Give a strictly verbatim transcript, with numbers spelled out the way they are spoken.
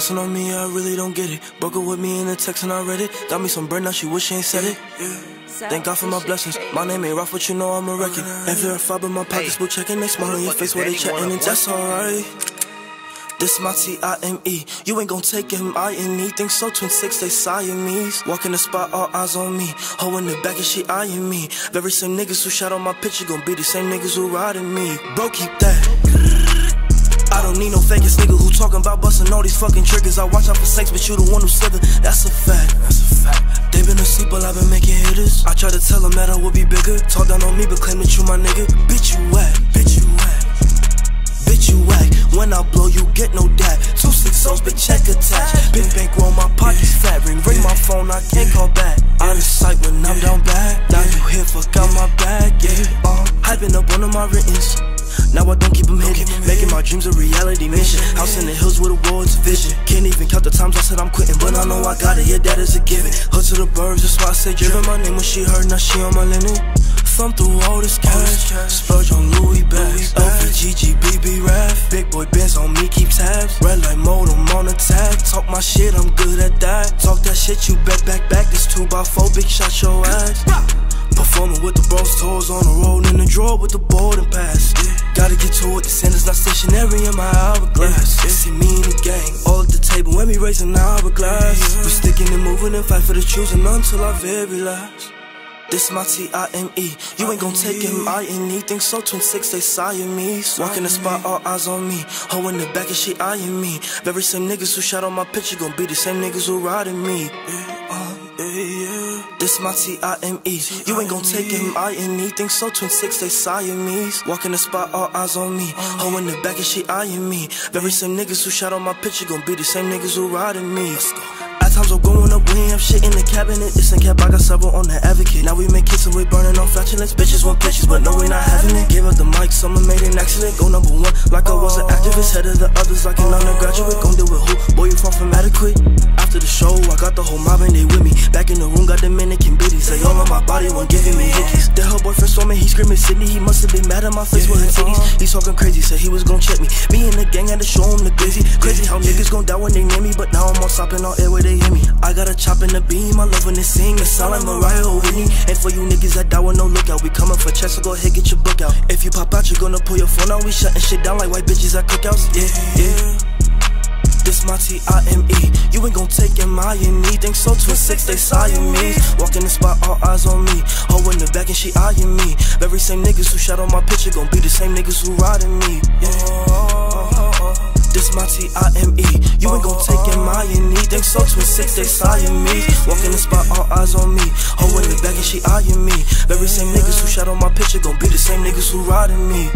Passing on me, I really don't get it. Broke up with me in a text and I read it. Got me some bread, now she wish she ain't said it. Thank God for my blessings. My name ain't Ralph, but you know I'm a wreckin'. Every five in my pockets, blue checkin'. They smile on your face while they chattin', and that's alright. This my T I M E. You ain't gon' take him, I and E. Think so, twin six, they Siamese. Walk in the spot, all eyes on me. Ho in the back and she eyeing me. Very same niggas who shot on my picture gon' be the same niggas who riding me. Bro, keep that. I don't need no fake ass nigga who talking about busting all these fucking triggers. I watch out for sex, but you the one who slippin'. That's a fact. That's a fact. They been asleep, but I've been making hitters. I try to tell them that I would be bigger. Talk down on me, but claim that you my nigga. Bitch, you whack. Bitch, you whack. Bitch, you whack. When I blow, you get no dab. Two six souls, big check attached. Big bank roll, my pockets fat. Ring, ring my phone, I can't call back. Out of sight when I'm down bad. Now you here, fuck out my bag, yeah. Uh, hyping up one of my writtens. Now I don't keep them hidden. Making my dreams a reality mission. House in the hills with a world's vision. Can't even count the times I said I'm quitting, but I know I got it, yeah, that is a given. Hood to the birds, that's why I say driven. My name when she heard, now she on my linen. Thumb through all this cash. Splurge on Louis bags. L V G G B B rap. Big boy bands on me, keep tabs. Red light mode, I'm on attack. Talk my shit, I'm good at that. Talk that shit, you back, back, back. This two by four, big shot your ass. Performing with the bros, toes on the road. In the drawer with the board and pass. Gotta get to it, the center's not stationary in my hourglass. It's see me and the gang, all at the table when we raise an hourglass. We sticking and moving and fight for the choosing until I very last. This my T I M E. You ain't gon' take him, I and E. Think so, twin six, they Siamese. Walk in the spot, all eyes on me. Ho in the back and she eyeing me. Very same niggas who shot on my picture gon' be the same niggas who riding me. Yeah, uh, yeah, yeah. This my T I M E. You ain't gon' take him, I and E. Think so, twin six, they Siamese. Walk in the spot, all eyes on me. Ho in the back and she eyeing me. Very same niggas who shot on my picture gon' be the same niggas who riding me. Let's go. Times I'm going up, we ain't have shit in the cabinet. It's in cap, I got several on the advocate. Now we make hits and we burning on flatulence. Bitches want pictures, but no, we not having it. Give up the mic, someone made an accident. Go number one, like I was an activist. Head of the others, like an undergraduate. Gon' deal with who? Boy, you far from adequate. After the show, I got the whole mob and they with me. Back in the room, got Dominican biddies. They all on my body, one giving me hickeys. Then her boyfriend saw me, he screaming Sydney. He must have been mad at my face, yeah, with his titties. He talking crazy, said he was gon' check me. Me and the gang had to show him the glizzy. Crazy how niggas gon' die when they name me, but now I'm on stopping all air where they me. I got a chop in the beam, I love when they sing. It sound like Mariah or Whitney. And for you niggas that die with no lookout, we coming for checks, so go ahead, get your book out. If you pop out, you gonna pull your phone out. We shutting shit down like white bitches at cookouts. Yeah, yeah. This my T I M E. You ain't gon' take him, I and E. Think so, twin six, they Siamese. Walk in the spot, all eyes on me. Ho in the back and she eyeing me. Very same niggas who shot on my picture gon' be the same niggas who riding me. Yeah. Oh, this my T I M E. You ain't gon' take in my and E. Think so, twin six, they Siamese. Walk in the spot, all eyes on me. Ho in the back and she eyeing me. Very same niggas who shot on my picture gon' be the same niggas who riding me.